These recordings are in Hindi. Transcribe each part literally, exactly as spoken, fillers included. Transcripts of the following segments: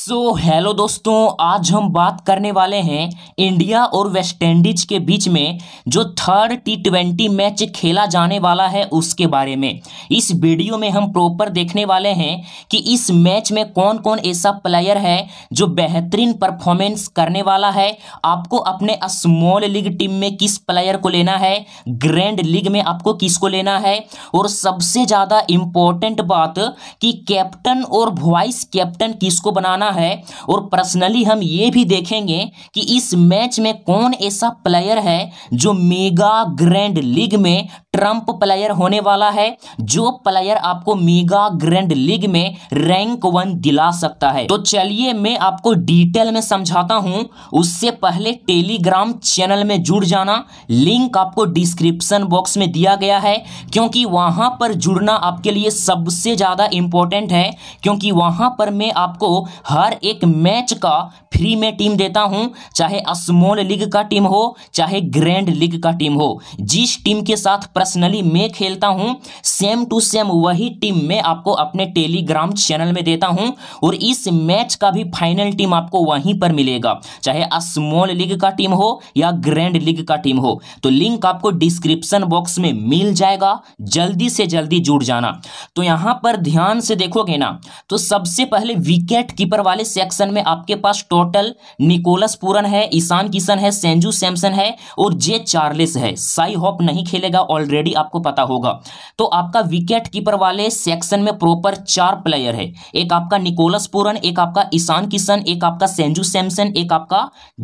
सो हेलो दोस्तों, आज हम बात करने वाले हैं इंडिया और वेस्टइंडीज के बीच में जो थर्ड टी ट्वेंटी मैच खेला जाने वाला है उसके बारे में। इस वीडियो में हम प्रॉपर देखने वाले हैं कि इस मैच में कौन कौन ऐसा प्लेयर है जो बेहतरीन परफॉर्मेंस करने वाला है, आपको अपने स्मॉल लीग टीम में किस प्लेयर को लेना है, ग्रैंड लीग में आपको किसको लेना है, और सबसे ज़्यादा इम्पोर्टेंट बात कि कैप्टन और वाइस कैप्टन किसको बनाना है। और पर्सनली हम ये भी देखेंगे कि इस मैच में कौन ऐसा प्लेयर है जो मेगा ग्रैंड लीग में ट्रम्प प्लेयर होने वाला है, जो प्लेयर आपको मेगा ग्रैंड लीग में रैंक वन दिला सकता है। तो चलिए मैं आपको डिटेल में समझाता हूं, उससे पहले टेलीग्राम चैनल में जुड़ जाना, लिंक आपको डिस्क्रिप्शन बॉक्स में दिया गया है, क्योंकि वहां पर जुड़ना आपके लिए सबसे ज्यादा इंपॉर्टेंट है, क्योंकि वहां पर मैं आपको हर एक मैच का फ्री में टीम देता हूं, चाहे स्मॉल लीग का टीम हो चाहे ग्रैंड लीग का टीम हो। जिस टीम के साथ पर्सनली मैं खेलता हूं सेम टू सेम वही टीम मैं आपको अपने टेलीग्राम चैनल में देता हूं, और इस मैच का भी फाइनल टीम आपको वहीं पर मिलेगा, चाहे स्मॉल लीग का टीम हो या ग्रैंड लीग का टीम हो। तो लिंक आपको डिस्क्रिप्शन बॉक्स में मिल जाएगा, जल्दी से जल्दी जुड़ जाना। तो यहां पर ध्यान से देखोगे ना, तो सबसे पहले विकेट कीपर वाले सेक्शन में आपके पास टोटल निकोलस पूरन है, ईशान किशन है, संजू सैमसन है और जे चार्ल्स है। साई होप नहीं खेलेगा ऑलरेडी, आपको पता होगा। तो आपका विकेट कीपर वाले सेक्शन में प्रॉपर चार प्लेयर है, एक आपका निकोलस पूरन, एक आपका ईशान किशन, एक आपका संजू सैमसन, एक आपका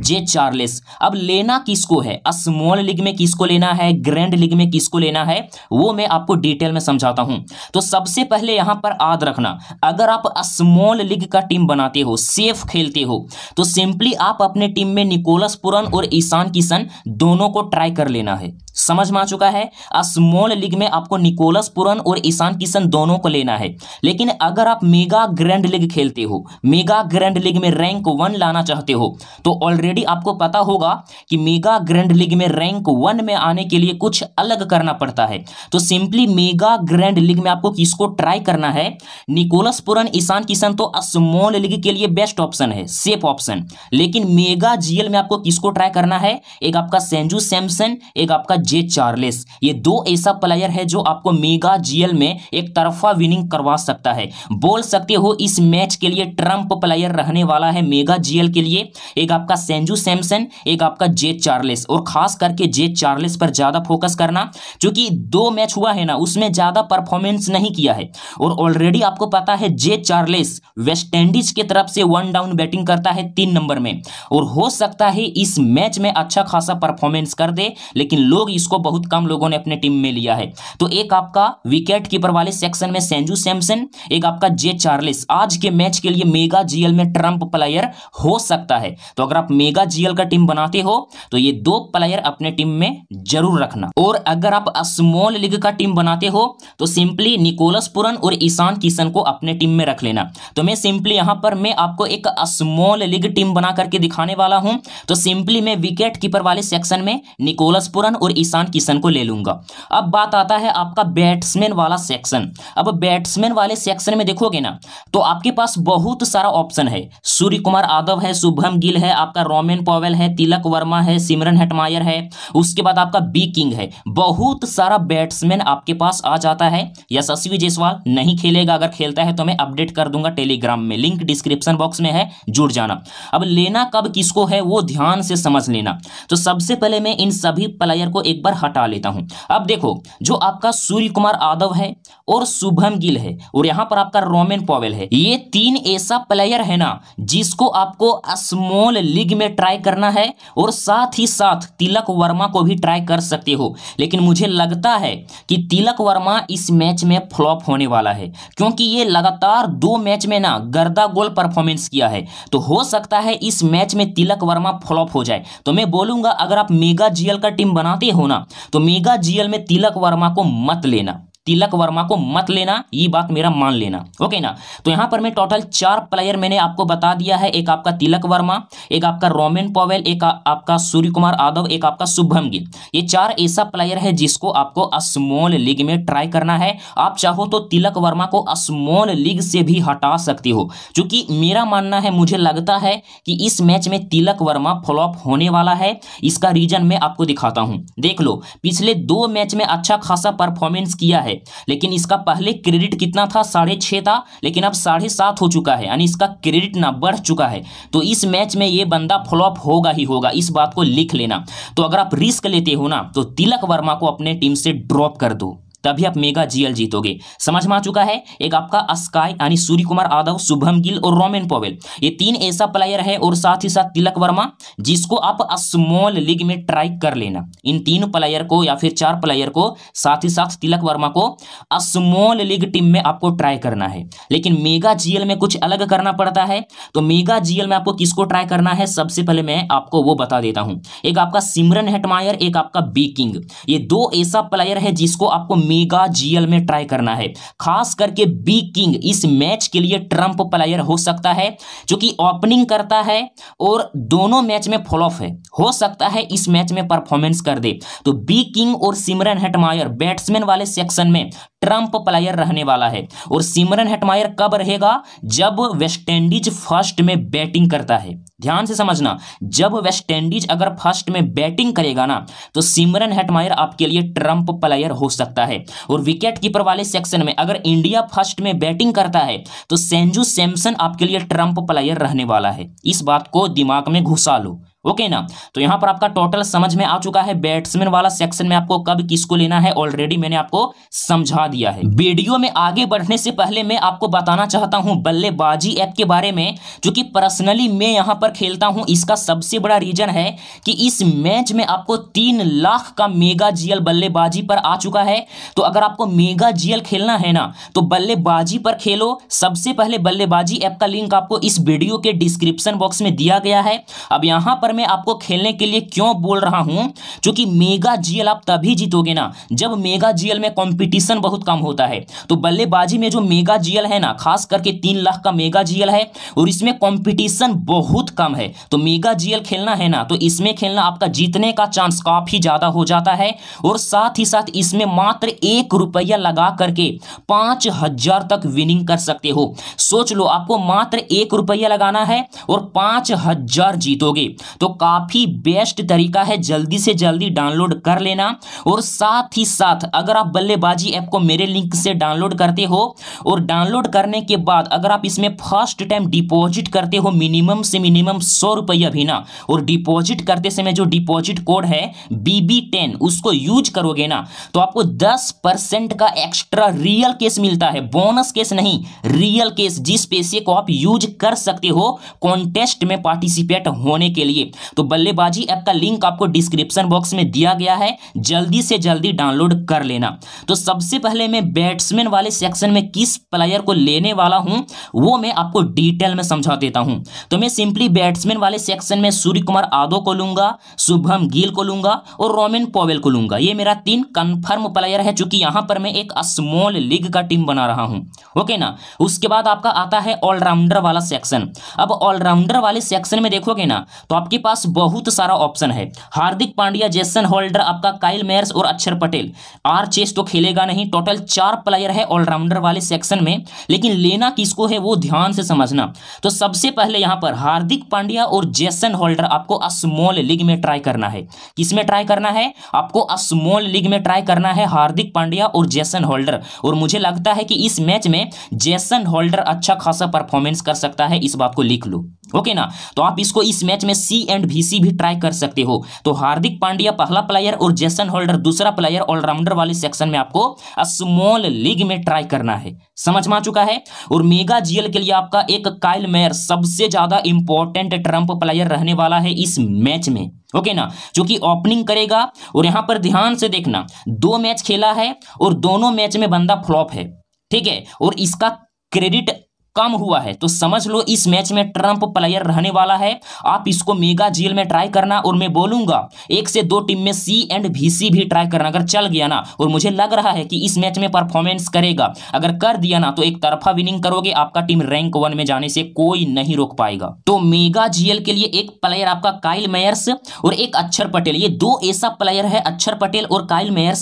जे चार्ल्स। अब लेना किसको है, स्मॉल लीग में किसको लेना है, ग्रैंड लीग में किसको लेना है, वो मैं आपको डिटेल में समझाता हूं। तो सबसे पहले यहां पर याद रखना, अगर आप स्मॉल लीग का टीम बनाते हो, सेफ खेलते हो, तो सिंपली आप अपने टीम में निकोलस पूरन और ईशान किशन दोनों को ट्राई कर लेना है। समझ में आ चुका है, स्मॉल लीग में आपको निकोलस पूरन और ईशान किशन दोनों को लेना है। लेकिन अगर आप मेगा ग्रैंड लीग खेलते हो, मेगा ग्रैंड लीग में रैंक वन लाना चाहते हो, तो ऑलरेडी आपको पता होगा कि मेगा ग्रैंड लीग में रैंक वन में आने के लिए कुछ अलग करना पड़ता है। तो सिंपली मेगा ग्रैंड लीग में आपको किसको ट्राई करना है, निकोलस पूरन, ईशान किशन तो स्मॉल लीग के लिए बेस्ट ऑप्शन है, सेफ ऑप्शन। लेकिन मेगा जीएल में आपको किसको ट्राई करना है, एक आपका संजू सैमसन, एक आपका जे चार्ल्स। ये दो ऐसा प्लेयर है जो आपको मेगा जीएल में एक तरफा विनिंग करवा सकता है, बोल सकते हो इस मैच के लिए ट्रम्प प्लेयर रहने वाला है मेगा जीएल के लिए। एक आपका संजू सैमसन, एक आपका जे चार्ल्स, और खास करके जे चार्ल्स पर ज्यादा फोकस करना, क्योंकि दो मैच हुआ है ना उसमें ज्यादा परफॉर्मेंस नहीं किया है। और ऑलरेडी आपको पता है जे चार्ल्स वेस्टइंडीज की तरफ से वन डाउन बैटिंग करता है तीन नंबर में, और हो सकता है इस मैच में अच्छा खासा परफॉर्मेंस कर दे, लेकिन लोग इसको बहुत कम लोगों ने अपने टीम में लिया है। तो एक आपका विकेट कीपर वाले सेक्शन में संजू सैमसन, एक आपका जे चार्ल्स आज के मैच के लिए मेगा जीएल में ट्रम्प प्लेयर हो सकता है। तो अगर आप मेगा जीएल का टीम बनाते हो तो ये दो प्लेयर अपने टीम में जरूर रखना। और अगर आप स्मॉल लीग का टीम बनाते हो तो सिंपली निकोलस पूरन और ईशान किशन को अपने टीम में रख लेना। तो मैं सिंपली यहां पर मैं आपको एक स्मॉल लीग टीम बना करके दिखाने वाला हूं। तो सिंपली मैं विकेट कीपर वाले सेक्शन में निकोलस पूरन और ईशान किशन को ले लूंगा। अब बात आता है आपका बैट्समैन वाला सेक्शन। अब बैट्समैन वाले सेक्शन में देखोगे ना, तो आपके पास बहुत सारा ऑप्शन है, सूर्यकुमार यादव है, शुभम गिल है, आपका रोमिन पॉवेल है, तिलक वर्मा है, सिमरन हटमायर है, उसके बाद आपका बी किंग है। बहुत सारा बैट्समैन आपके पास आ जाता है। यशस्वी जायसवाल नहीं खेलेगा, अगर खेलता है तो मैं अपडेट कर दूंगा टेलीग्राम में, लिंक डिस्क्रिप्शन बॉक्स में है, जुड़ जाना। अब लेना कब किसको है वो ध्यान से समझ लेना। तो सबसे पहले मैं इन सभी प्लेयर को एक बार हटा लेता हूं। अब देखो, जो आपका सूर्यकुमार यादव है और शुभम गिल है और यहां पर आपका रोमिन पॉवेल है, ये तीन ऐसा प्लेयर है ना जिसको आपको स्मॉल लीग में ट्राई करना है, और साथ ही साथ तिलक वर्मा को भी ट्राई कर सकते हो। लेकिन मुझे लगता है कि तिलक वर्मा इस मैच में फ्लॉप होने वाला है, क्योंकि ये लगातार दो मैच में ना गर्दा गोल परफॉर्मेंस किया है। तो हो सकता है इस मैच में तिलक वर्मा फ्लॉप हो जाए। तो मैं बोलूंगा अगर आप मेगा जीएल का टीम बनाते हो ना, तो मेगा जीएल में तिलक वर्मा को मत लेना, तिलक वर्मा को मत लेना, ये बात मेरा मान लेना, ओके ना। तो यहाँ पर मैं टोटल चार प्लेयर मैंने आपको बता दिया है, एक आपका तिलक वर्मा, एक आपका रोमिन पॉवेल, एक आपका सूर्यकुमार यादव, एक आपका शुभम गिल। ये चार ऐसा प्लेयर है जिसको आपको स्मॉल लीग में ट्राई करना है। आप चाहो तो तिलक वर्मा को स्मॉल लीग से भी हटा सकती हो, क्योंकि मेरा मानना है, मुझे लगता है कि इस मैच में तिलक वर्मा फ्लॉप होने वाला है। इसका रीजन मैं आपको दिखाता हूं। देख लो, पिछले दो मैच में अच्छा खासा परफॉर्मेंस किया है, लेकिन इसका पहले क्रेडिट कितना था, साढ़े छः था, लेकिन अब साढ़े सात हो चुका है, यानी इसका क्रेडिट ना बढ़ चुका है। तो इस मैच में ये बंदा फ्लॉप होगा ही होगा, इस बात को लिख लेना। तो अगर आप रिस्क लेते हो ना, तो तिलक वर्मा को अपने टीम से ड्रॉप कर दो, तभी आप मेगा जीएल जीतोगे। समझ में आ चुका है। एक आपका स्काई यानी सूर्य कुमार यादव, शुभम गिल और रोमिन पॉवेल, ये तीन ऐसा प्लेयर है, और साथ ही साथ तिलक वर्मा, जिसको आप स्मॉल लीग में ट्राई कर लेना। इन तीन प्लेयर को या फिर चार प्लेयर को, साथ ही साथ तिलक वर्मा को स्मॉल लीग टीम में आपको ट्राई करना है। लेकिन मेगा जीएल में कुछ अलग करना पड़ता है। तो मेगा जीएल में आपको किसको ट्राई करना है, सबसे पहले मैं आपको वो बता देता हूं। एक आपका सिमरन हटमायर, एक आपका बी किंग, ये दो ऐसा प्लेयर है जिसको आपको मेगा जीएल में ट्राई करना है। खास करके बी किंग इस मैच के लिए ट्रम्प प्लेयर हो सकता है, जो कि ओपनिंग करता है और दोनों मैच में फ्लॉप है, हो सकता है इस मैच में परफॉर्मेंस कर दे। तो बी किंग और सिमरन हटमायर बैट्समैन वाले सेक्शन में ट्रम्प प्लेयर रहने वाला है। और सिमरन हटमायर कब रहेगा, जब वेस्टइंडीज फर्स्ट में बैटिंग करता है। ध्यान से समझना, जब वेस्टइंडीज अगर फर्स्ट में बैटिंग करेगा ना, तो सिमरन हटमायर आपके लिए ट्रम्प प्लेयर हो सकता है। और विकेट कीपर वाले सेक्शन में अगर इंडिया फर्स्ट में बैटिंग करता है, तो संजू सैमसन आपके लिए ट्रम्प प्लेयर रहने वाला है। इस बात को दिमाग में घुसा लो, ओके okay ना। तो यहाँ पर आपका टोटल समझ में आ चुका है। बैट्समैन वाला सेक्शन में आपको कब किसको लेना है, ऑलरेडी मैंने आपको समझा दिया है। वीडियो में आगे बढ़ने से पहले मैं आपको बताना चाहता हूँ बल्लेबाजी ऐप के बारे में, जो कि पर्सनली मैं यहाँ पर खेलता हूँ। इसका सबसे बड़ा रीजन है कि इस मैच में आपको तीन लाख का मेगा जीएल बल्लेबाजी पर आ चुका है। तो अगर आपको मेगा जीएल खेलना है ना, तो बल्लेबाजी पर खेलो। सबसे पहले बल्लेबाजी ऐप का लिंक आपको इस वीडियो के डिस्क्रिप्शन बॉक्स में दिया गया है। अब यहाँ पर मैं आपको खेलने के लिए क्यों बोल रहा हूं, क्योंकि मेगा जीएल आप तभी जीतोगे ना, जब मेगा जीएल में कंपटीशन बहुत कम होता है। तो बल्लेबाजी में जो मेगा जीएल है ना, खास करके तीन लाख का मेगा जीएल है, और इसमें कंपटीशन बहुत कम है। तो मेगा जीएल खेलना है ना, तो इसमें खेलना आपका जीतने का चांस काफी ज्यादा हो जाता है। और साथ ही साथ इसमें मात्र एक रुपया लगा करके पांच हजार तक विनिंग कर सकते हो। सोच लो, आपको मात्र एक रुपया लगाना है और पांच हजार जीतोगे। तो तो काफी बेस्ट तरीका है, जल्दी से जल्दी डाउनलोड कर लेना। और साथ ही साथ अगर आप बल्लेबाजी ऐप को मेरे लिंक से डाउनलोड करते हो, और डाउनलोड करने के बाद अगर आप इसमें फर्स्ट टाइम डिपॉजिट करते हो मिनिमम से मिनिमम सौ रुपया भी ना, और डिपॉजिट करते समय जो डिपॉजिट कोड है बी बी टेन, उसको यूज करोगे ना, तो आपको दस परसेंट का एक्स्ट्रा रियल केस मिलता है। बोनस केस नहीं, रियल केस, जिस पैसे को आप यूज कर सकते हो कॉन्टेस्ट में पार्टिसिपेट होने के लिए। तो बल्लेबाजी ऐप का लिंक आपको डिस्क्रिप्शन बॉक्स में दिया गया है, जल्दी से जल्दी डाउनलोड कर लेना। तो सबसे पहले मैं बैट्समैन वाले सेक्शन में किस प्लेयर को लेने वाला हूं, वो मैं आपको डिटेल में समझा देता हूं। तो मैं सिंपली बैट्समैन वाले सेक्शन में सूर्य कुमार यादव को लूंगा, शुभम गिल को लूंगा और रोमिन पॉवेल को लूंगा। ये मेरा तीन कंफर्म प्लेयर है, चूंकि यहां पर मैं एक स्मॉल लीग का टीम बना रहा हूं, ओके ना। उसके बाद आपका आता है ऑलराउंडर वाला सेक्शन। अब ऑलराउंडर वाले सेक्शन में देखोगे ना, तो आपके पास बहुत सारा ऑप्शन है। हार्दिक पांड्या, जेसन होल्डर, आपका काइल मेयर्स और अक्षर पटेल। आर चेस तो खेलेगा नहीं। टोटल चार प्लेयर है ऑलराउंडर वाले सेक्शन में, लेकिन लेना किसको है वो ध्यान से समझना। तो सबसे पहले यहां पर हार्दिक पांड्या और जेसन होल्डर आपको स्मॉल लीग में ट्राई करना है। किसमें ट्राई करना है, आपको स्मॉल लीग में ट्राई करना है हार्दिक पांड्या और जेसन होल्डर। और मुझे लगता है कि इस मैच में जेसन होल्डर अच्छा खासा परफॉर्मेंस कर सकता है, इस बात को लिख लो, ओके ना। तो आप इसको इस मैच में सी एंड बीसी भी ट्राई कर सकते हो। तो हार्दिक पांड्या पहला प्लेयर और जेसन होल्डर दूसरा प्लेयर ऑलराउंडर वाले सेक्शन में आपको स्मॉल लीग में ट्राई करना है। समझ में आ चुका है। और मेगा जीएल के लिए आपका एक काइल मेयर सबसे ज्यादा इंपॉर्टेंट ट्रम्प प्लेयर रहने वाला है इस मैच में, ओके ना, जो कि ओपनिंग करेगा। और यहां पर ध्यान से देखना, दो मैच खेला है और दोनों मैच में बंदा फ्लॉप है, ठीक है। और इसका क्रेडिट कम हुआ है। तो समझ लो इस मैच में ट्रंप प्लेयर रहने वाला है। आप इसको मेगा जीएल में ट्राई करना, और मैं बोलूंगा एक से दो टीम में सी एंड भीसी भी ट्राई करना। अगर चल गया ना, और मुझे लग रहा है कि इस मैच में परफॉर्मेंस करेगा, अगर कर दिया ना तो एक तरफा विनिंग करोगे, आपका टीम रैंक वन में जाने से कोई नहीं रोक पाएगा। तो मेगा जीएल के लिए एक प्लेयर आपका काइल मेयर्स और एक अक्षर पटेल, ये दो ऐसा प्लेयर है अक्षर पटेल और काइल मेयर्स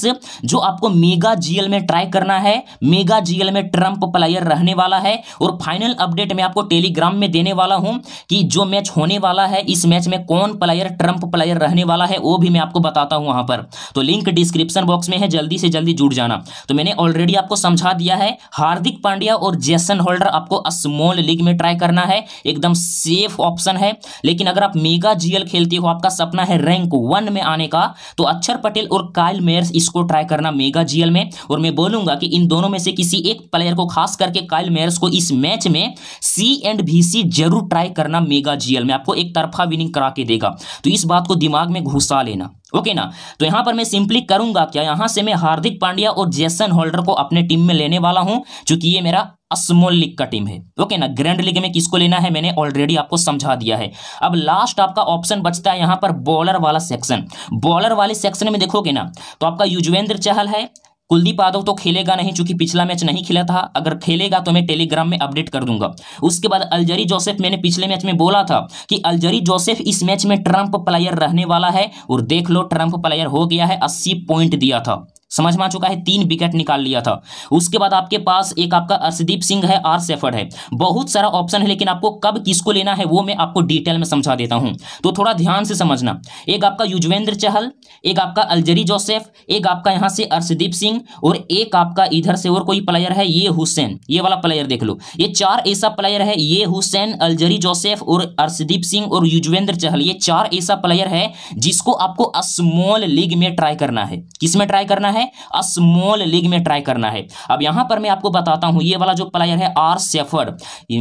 जो आपको मेगा जीएल में ट्राई करना है। मेगा जीएल में ट्रंप प्लेयर रहने वाला है, और फाइनल अपडेट मैं आपको टेलीग्राम में देने वाला हूं कि जो मैच होने वाला है इस मैच में कौन प्लेयर ट्रंप प्लेयर रहने वाला है वो भी मैं आपको बताता हूं वहां पर। तो लिंक डिस्क्रिप्शन बॉक्स में है, जल्दी से जल्दी जुड़ जाना। तो मैंने ऑलरेडी आपको समझा दिया है, हार्दिक पांड्या और जेसन होल्डर आपको स्मॉल लीग में ट्राई करना है, एकदम सेफ ऑप्शन है। लेकिन अगर आप मेगा जीएल खेलते हो, आपका सपना है रैंक वन में आने का, तो अक्षर पटेल और काइल मेयर्स इसको ट्राई करना मेगा जीएल में। और मैं बोलूंगा कि इन दोनों में से किसी एक प्लेयर को, खास करके काइल मेयर्स को, इस मैच में सी एंड बीसी जरूर ट्राई करना मेगा जीएल में, आपको एक तरफा विनिंग करा के देगा। तो इस बात को दिमाग में घुसा लेना, ओके okay ना। तो यहां पर मैं सिंपली करूंगा क्या, यहां से मैं हार्दिक पांड्या और जेसन होल्डर को अपने टीम में लेने वाला हूं, क्योंकि ये मेरा स्मॉल लीग का टीम है, ओके okay ना। ग्रैंड लीग में किसको लेना है मैंने ऑलरेडी आपको समझा दिया है। अब लास्ट आपका ऑप्शन बचता है यहां पर बॉलर वाला सेक्शन। बॉलर वाले सेक्शन में देखोगे ना तो आपका युजवेंद्र चहल है, कुलदीप यादव तो खेलेगा नहीं क्योंकि पिछला मैच नहीं खेला था, अगर खेलेगा तो मैं टेलीग्राम में अपडेट कर दूंगा। उसके बाद अलजरी जोसेफ, मैंने पिछले मैच में बोला था कि अलजरी जोसेफ इस मैच में ट्रंप प्लेयर रहने वाला है, और देख लो ट्रंप प्लेयर हो गया है, अस्सी पॉइंट दिया था, समझ में आ चुका है, तीन विकेट निकाल लिया था। उसके बाद आपके पास एक आपका अर्शदीप सिंह है, आर शेफर्ड है, बहुत सारा ऑप्शन है। लेकिन आपको कब किसको लेना है वो मैं आपको डिटेल में समझा देता हूं, तो थोड़ा ध्यान से समझना। एक आपका युजवेंद्र चहल, एक आपका अलजरी जोसेफ, एक आपका यहाँ से अर्शदीप सिंह, और एक आपका इधर से और कोई प्लेयर है, ये हुसैन, ये वाला प्लेयर देख लो। ये चार ऐसा प्लेयर है, ये हुसैन, अलजरी जोसेफ और अर्शदीप सिंह और युजवेंद्र चहल, ये चार ऐसा प्लेयर है जिसको आपको स्मॉल लीग में ट्राई करना है। किस में ट्राई करना है? स्मॉल लीग में ट्राई करना है। अब यहां पर मैं आपको बताता हूं, ये वाला जो प्लेयर है आर शेफर्ड,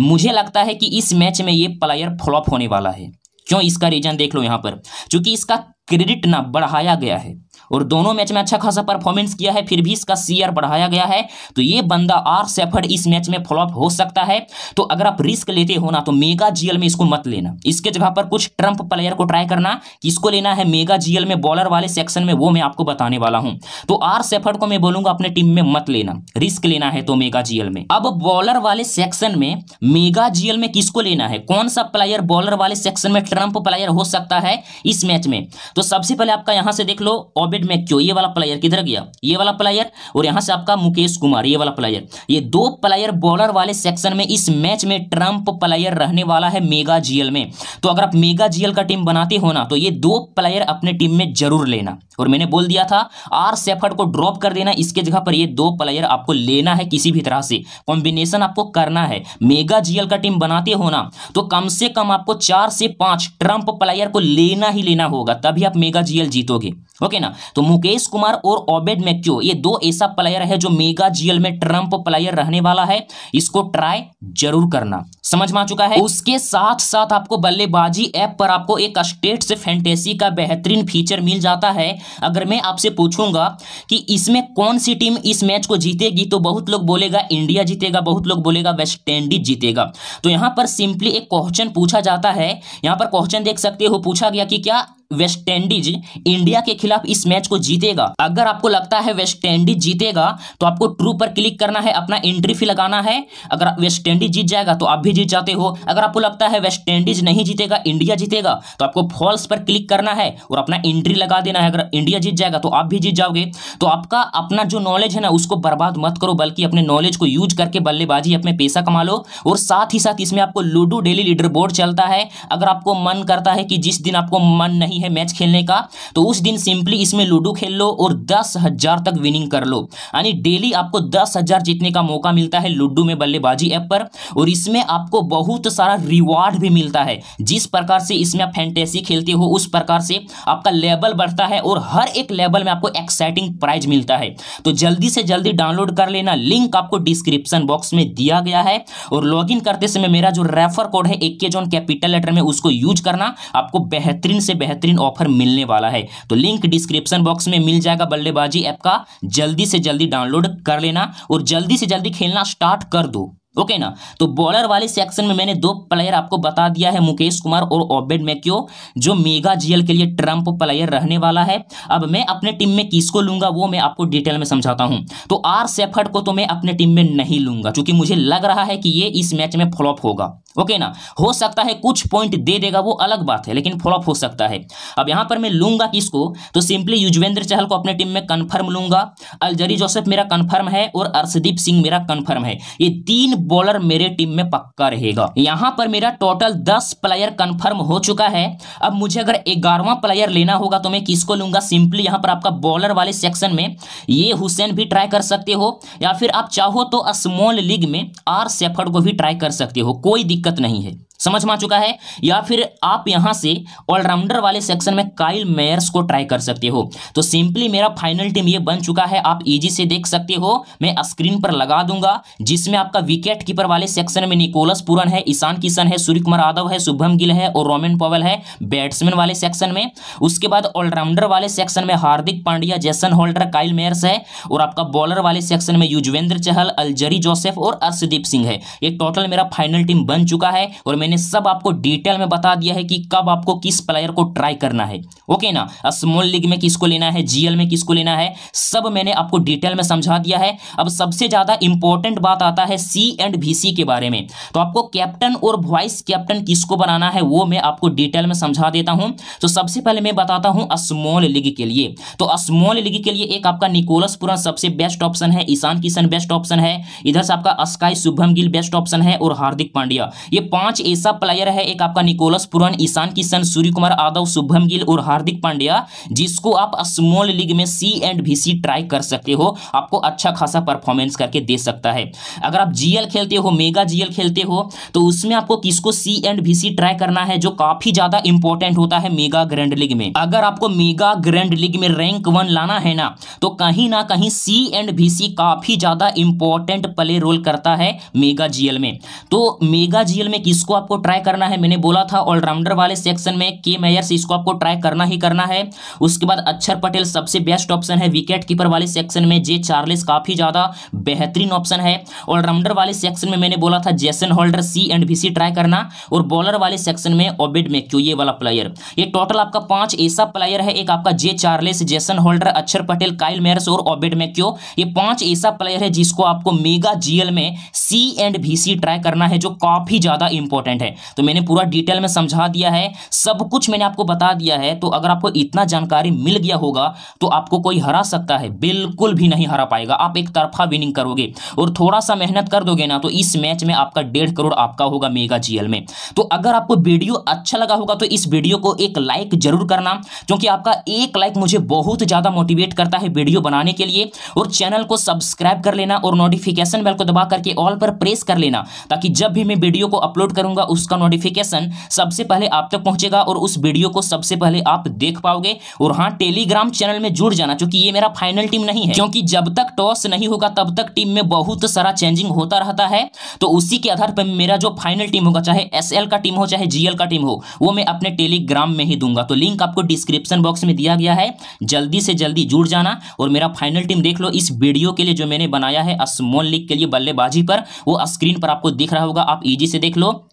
मुझे लगता है कि इस मैच में ये प्लेयर फ्लॉप होने वाला है। क्यों? इसका रीजन देख लो यहां पर, क्योंकि इसका क्रेडिट ना बढ़ाया गया है, और दोनों मैच में अच्छा खासा परफॉर्मेंस किया है, फिर भी इसका सीआर बढ़ाया गया है। तो ये बंदा आर शेफर्ड इस मैच में फ्लॉप हो सकता है। तो अगर आप रिस्क लेते हो ना तो मेगा जीएल में इसको मत लेना, इसके जगह पर कुछ ट्रंप प्लेयर को ट्राई करना। किसको लेना है मेगा जीएल में बॉलर वाले सेक्शन में वो मैं आपको बताने वाला हूं। तो आर शेफर्ड को मैं बोलूंगा अपने टीम में मत लेना, रिस्क लेना है तो मेगा जीएल में। अब बॉलर वाले सेक्शन में मेगा जीएल में किसको लेना है, कौन सा प्लेयर बॉलर वाले सेक्शन में ट्रंप प्लेयर हो सकता है इस मैच में? तो सबसे पहले आपका यहां से देख लो ओबेड मैक्यो, ये वाला प्लेयर किधर गया, ये वाला प्लेयर, और यहां से आपका मुकेश कुमार, ये वाला प्लेयर। ये दो प्लेयर बॉलर वाले सेक्शन में इस मैच में ट्रंप प्लेयर रहने वाला है मेगा जीएल में। तो अगर आप मेगा जीएल का टीम बनाते हो ना तो ये दो प्लेयर अपने टीम में जरूर लेना। और मैंने बोल दिया था आर शेफर्ड को ड्रॉप कर देना, इसके जगह पर ये दो प्लेयर आपको लेना है, किसी भी तरह से कॉम्बिनेशन आपको करना है। मेगा जीएल का टीम बनाते हो ना तो कम से कम आपको चार से पांच ट्रंप प्लेयर को लेना ही लेना होगा, तभी आप मेगा जीएल जीतोगे, ओके ना। तो मुकेश कुमार और ओबेड मैक्यो, ये दो ऐसा प्लेयर है जो मेगा जीएल में ट्रंप प्लेयर रहने वाला है, इसको ट्राई जरूर करना, समझ में आ चुका है। उसके साथ साथ आपको बल्लेबाजी ऐप पर आपको एक स्टेट्स फैंटेसी का बेहतरीन फीचर मिल जाता है। अगर मैं आपसे पूछूंगा कि इसमें कौन सी टीम इस मैच को जीतेगी तो बहुत लोग बोलेगा इंडिया जीतेगा, बहुत लोग बोलेगा वेस्ट इंडीज जीतेगा। तो यहां पर सिंपली एक क्वेश्चन पूछा जाता है, यहां पर क्वेश्चन देख सकते हो, पूछा गया कि क्या वेस्ट इंडीज इंडिया के खिलाफ इस मैच को जीतेगा। अगर आपको लगता है वेस्ट इंडीज जीतेगा तो आपको ट्रू पर क्लिक करना है, अपना एंट्री फी लगाना है। अगर वेस्ट इंडीज जीत जाएगा तो आप भी जीत जाते हो। अगर आपको लगता है वेस्ट इंडीज नहीं जीतेगा इंडिया जीतेगा तो आपको फॉल्स पर क्लिक करना है और अपना एंट्री लगा देना है। अगर इंडिया जीत जाएगा तो आप भी जीत जाओगे। तो आपका अपना जो नॉलेज है ना उसको बर्बाद मत करो, बल्कि अपने नॉलेज को यूज करके बल्लेबाजी अपने पैसा कमा लो। और साथ ही साथ इसमें आपको लूडो डेली लीडर बोर्ड चलता है। अगर आपको मन करता है कि जिस दिन आपको मन नहीं है मैच खेलने का तो उस दिन सिंपली इसमें लूडो खेल लो और दस हजार तक विनिंग कर लो, यानी डेली आपको दस हजार जीतने का मौका मिलता है लूडो में बल्लेबाजी ऐप पर। और इसमें आपको बहुत सारा रिवार्ड भी मिलता है। जिस प्रकार से इसमें आप फैंटेसी खेलते हो उस प्रकार से आपका लेवल बढ़ता है और हर एक लेवल में आपको एक्साइटिंग प्राइज मिलता है। तो जल्दी से जल्दी डाउनलोड कर लेना, लिंक आपको डिस्क्रिप्शन बॉक्स में दिया गया है। और लॉग इन करते समय मेरा जो रेफर कोड है एक्केजोन कैपिटल लेटर में उसको यूज करना, आपको बेहतरीन से बेहतरीन ऑफर मिलने वाला है। तो लिंक डिस्क्रिप्शन बॉक्स में मिल जाएगा बल्लेबाजी ऐप का, जल्दी से जल्दी डाउनलोड कर लेना और जल्दी से जल्दी खेलना स्टार्ट कर दो। ओके ना। तो बॉलर वाले सेक्शन में मैंने दो प्लेयर आपको बता दिया है, मुकेश कुमार और ओबेड मैक्यो, जो मेगा जीएल के लिए ट्रम्प प्लेयर रहने वाला है। अब मैं अपने टीम में किसको लूंगा वो मैं आपको डिटेल में समझाता हूं। तो आर शेफर्ड को तो मैं अपने टीम में नहीं लूंगा क्योंकि मुझे लग रहा है कि ये इस मैच में फ्लॉप होगा। ओके ना, हो सकता है कुछ पॉइंट दे देगा वो अलग बात है, लेकिन फ्लॉप हो सकता है। अब यहाँ पर मैं लूंगा किसको, तो सिंपली युजवेंद्र चहल को अपने टीम में कंफर्म लूंगा, अलजरी जोसेफ मेरा कंफर्म है और अर्शदीप सिंह मेरा कंफर्म है। ये तीन बॉलर मेरे टीम में पक्का रहेगा। यहाँ पर मेरा टोटल दस प्लेयर कंफर्म हो चुका है। अब मुझे अगर ग्यारहवां प्लेयर लेना होगा तो मैं किसको लूंगा, सिंपली यहाँ पर आपका बॉलर वाले सेक्शन में ये हुसैन भी ट्राई कर सकते हो, या फिर आप चाहो तो स्मॉल लीग में आर शेफर्ड को भी ट्राई कर सकते हो, कोई दिक्कत नहीं है, समझ में आ चुका है। या फिर आप यहां से ऑलराउंडर वाले सेक्शन में काइल मेयर्स को ट्राई कर सकते हो। तो सिंपली मेरा फाइनल टीम ये बन चुका है, आप इजी से देख सकते हो, मैं स्क्रीन पर लगा दूंगा, जिसमें आपका विकेट कीपर वाले सेक्शन में निकोलस पूरन है, ईशान किशन है, सूर्यकुमार यादव है, शुभम गिल है और रोमिन पॉवेल है बैट्समैन वाले सेक्शन में। उसके बाद ऑलराउंडर वाले सेक्शन में Hardik Pandya, Jason Holder, Kyle Mayers है और आपका बॉलर वाले सेक्शन में युजवेंद्र चहल, अलजरी जोसेफ और अर्शदीप सिंह है। ये टोटल मेरा फाइनल टीम बन चुका है और मैंने सब आपको डिटेल में बता दिया है कि कब आपको किस प्लेयर को ट्राई करना है। ओके ना, स्मॉल लीग में किसको लेना है, जीएल में किसको लेना है, सब मैंने आपको डिटेल में समझा दिया है। अब सबसे ज्यादा इंपॉर्टेंट बात आता है सी एंड वीसी के बारे में। तो आपको कैप्टन और वाइस कैप्टन किसको बनाना है वो मैं आपको डिटेल में समझा देता हूं। तो सबसे पहले मैं बताता हूं स्मॉल लीग के लिए। तो स्मॉल लीग के लिए एक आपका निकोलस पूरन सबसे बेस्ट ऑप्शन है, ईशान किशन बेस्ट ऑप्शन है, इधर से आपका SKY Shubman Gill best option है और हार्दिक पांड्या। ये पांच ऐसा प्लेयर है, एक आपका निकोलस पूरन, ईशान किशन, सूर्यकुमार यादव, शुभम गिल और हार्दिक पांड्या, जिसको आप स्मॉल लीग में सी एंड वीसी ट्राई कर सकते हो, आपको अच्छा खासा परफॉर्मेंस करके दे सकता है। अगर आप जीएल खेलते हो, मेगा जीएल खेलते हो, तो उसमें आपको किसको सी एंड वीसी ट्राई करना है, जो काफी ज्यादा इंपॉर्टेंट होता है मेगा ग्रैंड लीग में। अगर आपको मेगा ग्रैंड लीग में रैंक वन लाना है ना, तो कहीं ना कहीं सी एंड वीसी काफी ज्यादा इंपॉर्टेंट प्ले रोल करता है मेगा जीएल में। तो मेगा जीएल में किसको आपको ट्राई करना है, मैंने बोला था ऑलराउंडर वाले सेक्शन में के मेयर्स, इसको आपको ट्राई करना ही करना है। उसके बाद अक्षर पटेल सबसे बेस्ट ऑप्शन है, विकेट कीपर वाले सेक्शन में जे चार्ल्स काफी ज्यादा बेहतरीन ऑप्शन है। ऑलराउंडर वाले सेक्शन में मैंने बोला था Jason Holder, C and VC try करना, और बॉलर वाले सेक्शन में ओबेड मैक्यू, ये वाला प्लेयर। ये टोटल आपका पांच ऐसा प्लेयर है, एक आपका जे Charles, Jason Holder, Akshar Patel, Kyle Mayers और ओबेड मैक्यू। ये पांच ऐसा प्लेयर है जिसको आपको मेगा जीएल में सी एंड वीसी ट्राई करना है, जो काफी ज्यादा इंपॉर्टेंट है। तो मैंने पूरा डिटेल में समझा दिया है, सब कुछ मैंने आपको बता दिया है। तो अगर आपको इतना जानकारी मिल गया होगा तो आपको कोई हरा सकता है? बिल्कुल भी नहीं हरा पाएगा। आप एक तरफा विनिंग करोगे और थोड़ा सा मेहनत कर दोगे ना, तो इस मैच में आपका डेढ़ करोड़ आपका होगा मेगा जीएल में। तो अगर आपको वीडियो अच्छा लगा होगा तो इस वीडियो को एक लाइक जरूर करना, क्योंकि आपका एक लाइक मुझे बहुत ज्यादा मोटिवेट करता है वीडियो बनाने के लिए। और चैनल को सब्सक्राइब कर लेना और नोटिफिकेशन बेल को दबा करके ऑल पर प्रेस कर लेना, ताकि जब भी मैं वीडियो को अपलोड करूंगा उसका नोटिफिकेशन सबसे पहले आप तक पहुंचेगा और उस वीडियो को सबसे पहले आप देख पाओगे। और हाँ, टेलीग्राम चैनल में जुड़ जाना, क्योंकि ये मेरा फाइनल टीम नहीं है, क्योंकि जब तक टॉस नहीं होगा तब तक टीम में बहुत सारा चेंजिंग होता रहता है। तो उसी के आधार पर मेरा जो फाइनल टीम होगा, चाहे एसएल का टीम हो चाहे जीएल का टीम हो, वो मैं अपने टेलीग्राम में ही दूंगा। तो लिंक आपको डिस्क्रिप्शन बॉक्स में दिया गया है, जल्दी से जल्दी जुड़ जाना और मेरा फाइनल टीम देख लो। इस वीडियो के लिए जो मैंने बनाया है स्मॉल लीग के लिए बल्लेबाजी पर, वो स्क्रीन पर आपको दिख रहा होगा, आप इजी से देख लो।